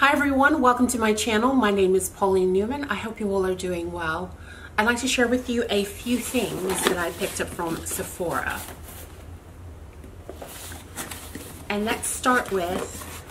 Hi everyone, welcome to my channel. My name is Pauline Newman. I hope you all are doing well. I'd like to share with you a few things that I picked up from Sephora. And let's start with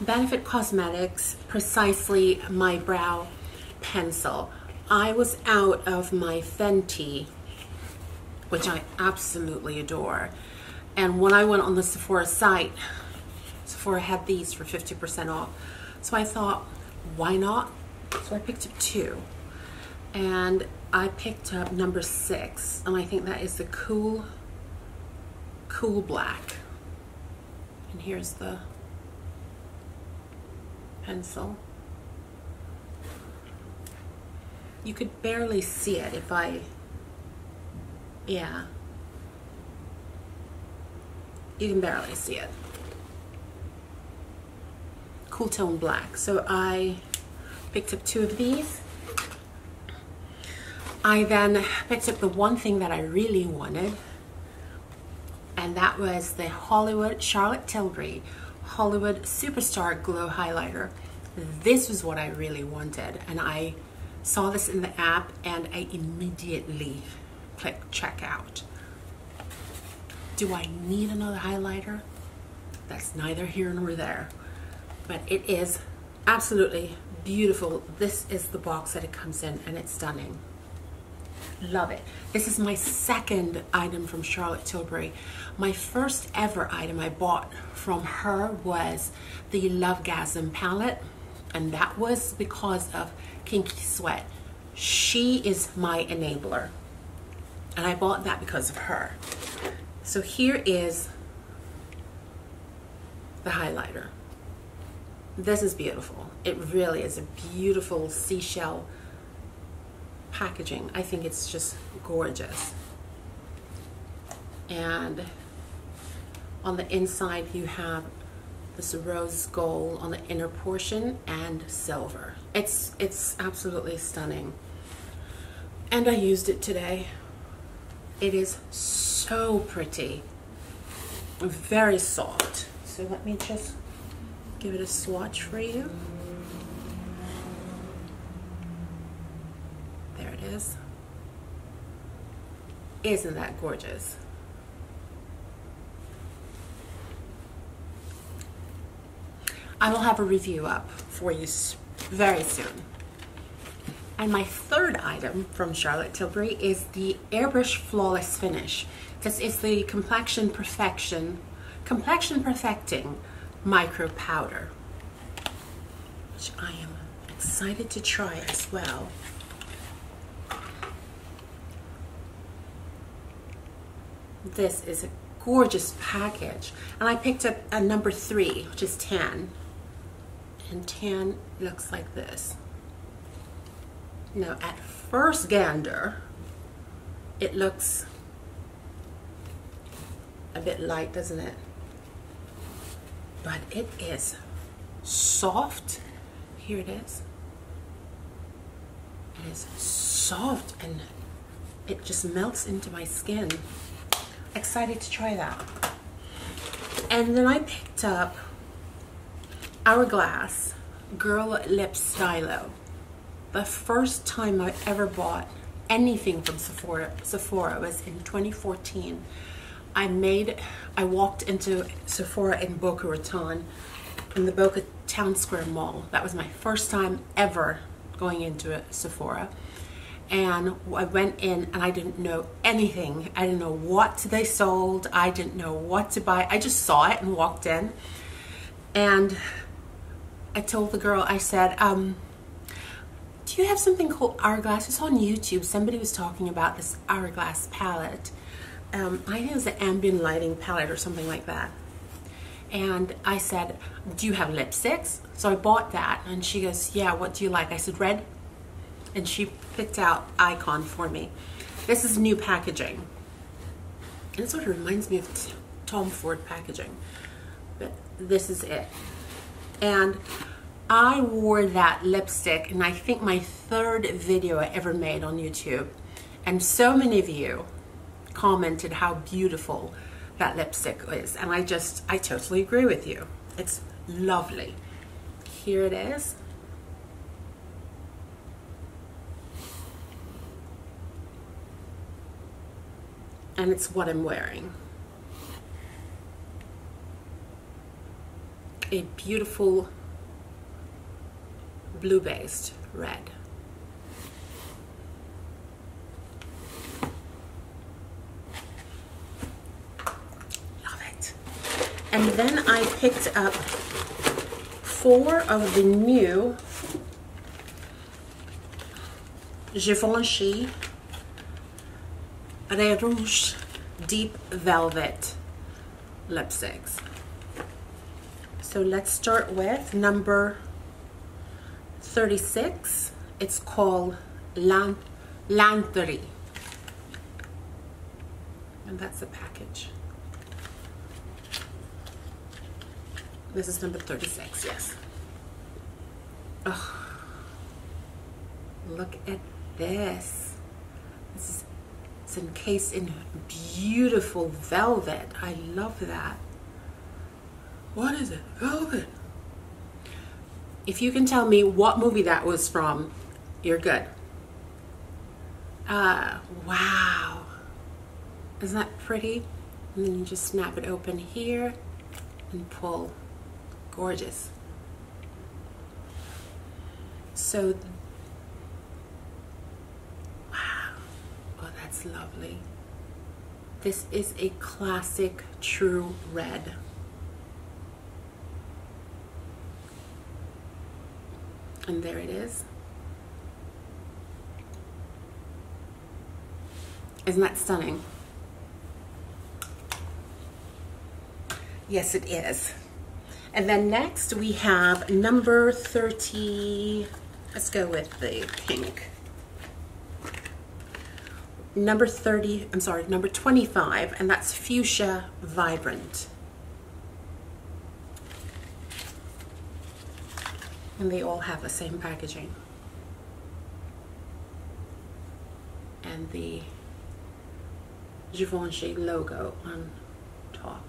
Benefit Cosmetics Precisely My Brow Pencil. I was out of my Fenty, which I absolutely adore. And when I went on the Sephora site, Sephora had these for 50% off. So I thought, why not? So I picked up two. And I picked up number 6, and I think that is the Cool Black. And here's the pencil. You could barely see it if I, yeah. You can barely see it. Cool Tone Black. So I picked up two of these. I then picked up the one thing that I really wanted, and that was the Charlotte Tilbury Hollywood Superstar Glow Highlighter. This was what I really wanted, and I saw this in the app and I immediately clicked checkout. Do I need another highlighter? That's neither here nor there. But it is absolutely beautiful. This is the box that it comes in, and it's stunning. Love it. This is my second item from Charlotte Tilbury. My first ever item I bought from her was the Lovegasm palette, and that was because of Kinky Sweat. She is my enabler, and I bought that because of her. So here is the highlighter. This is beautiful. It really is a beautiful seashell packaging. I think it's just gorgeous. And on the inside you have this rose gold on the inner portion and silver. It's absolutely stunning. And I used it today. It is so pretty. Very soft. So let me just give it a swatch for you. There it is. Isn't that gorgeous? I will have a review up for you very soon. And my third item from Charlotte Tilbury is the Airbrush Flawless Finish. This is the Complexion Perfecting Micro Powder, which I am excited to try as well. This is a gorgeous package, and I picked up a number 3, which is tan, and tan looks like this. Now at first gander it looks a bit light, doesn't it? But it is soft. Here it is. It is soft and it just melts into my skin. Excited to try that. And then I picked up Hourglass Girl Lip Stylo. The first time I ever bought anything from Sephora was in 2014. I walked into Sephora in Boca Raton in the Boca Town Square Mall. That was my first time ever going into a Sephora. And I went in and I didn't know anything. I didn't know what they sold. I didn't know what to buy. I just saw it and walked in. And I told the girl, I said, do you have something called Hourglass? It's on YouTube. Somebody was talking about this Hourglass palette. I think it was an ambient lighting palette or something like that. And I said, do you have lipsticks? So I bought that, and she goes, yeah, what do you like? I said, red. And she picked out Icon for me. This is new packaging. And it sort of reminds me of Tom Ford packaging. But this is it. And I wore that lipstick in I think my third video I ever made on YouTube. And so many of you commented how beautiful that lipstick is, and I totally agree with you. It's lovely. here it is. And it's what I'm wearing. A beautiful blue-based red. Love it. And then I picked up 4 of the new Givenchy Le Rouge Deep Velvet lipsticks. So let's start with number 36. It's called L'Interdit. And that's the package. This is number 36, yes. Oh, look at this. This is encased in beautiful velvet. I love that. What is it? Velvet. If you can tell me what movie that was from, you're good. Wow. Isn't that pretty? And then you just snap it open here and pull. Gorgeous. So lovely. This is a classic true red. And there it is. Isn't that stunning? Yes, it is. And then next we have number 30. Let's go with the pink. Number 25, and that's Fuchsia Vibrant. And they all have the same packaging. And the Givenchy logo on top.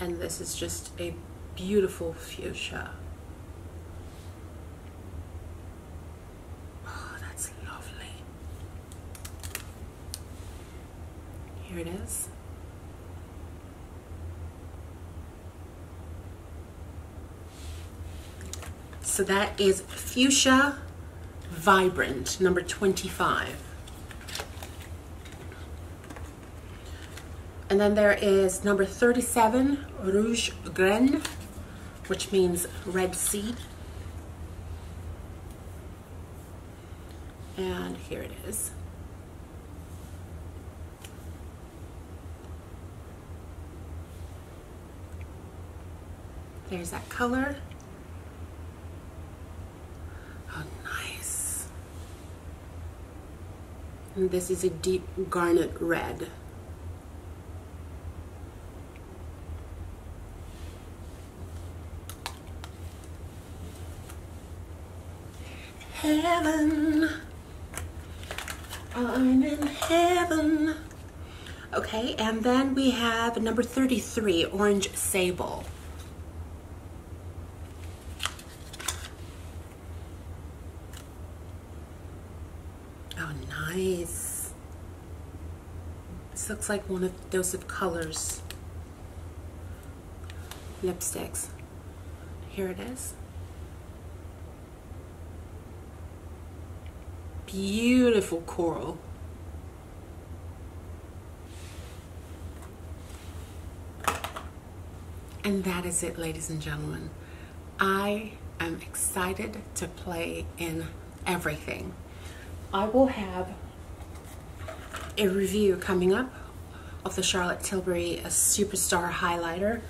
And this is just a beautiful fuchsia. It is. So that is Fuchsia Vibrant, number 25. And then there is number 37, Rouge Graine, which means red seed. And here it is. There's that color. Oh, nice. And this is a deep garnet red. Heaven. I'm in heaven. Okay, and then we have number 33, Orange Sable. Nice. This looks like one of Dose of Colors lipsticks. Here it is. Beautiful coral. And that is it, ladies and gentlemen. I am excited to play in everything. I will have a review coming up of the Charlotte Tilbury Superstar Highlighter,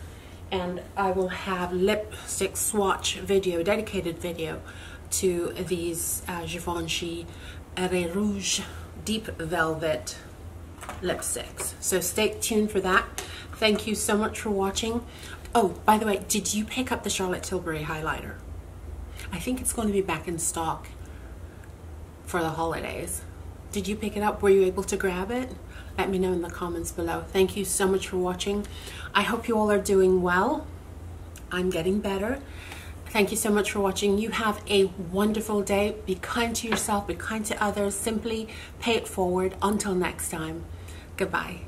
and I will have lipstick swatch video, dedicated video to these Givenchy Le Rouge Deep Velvet lipsticks. So stay tuned for that. Thank you so much for watching. Oh, by the way, did you pick up the Charlotte Tilbury Highlighter? I think it's going to be back in stock for the holidays. Did you pick it up? Were you able to grab it? let me know in the comments below. Thank you so much for watching. I hope you all are doing well. I'm getting better. Thank you so much for watching. You have a wonderful day. Be kind to yourself, be kind to others. Simply pay it forward. Until next time, goodbye.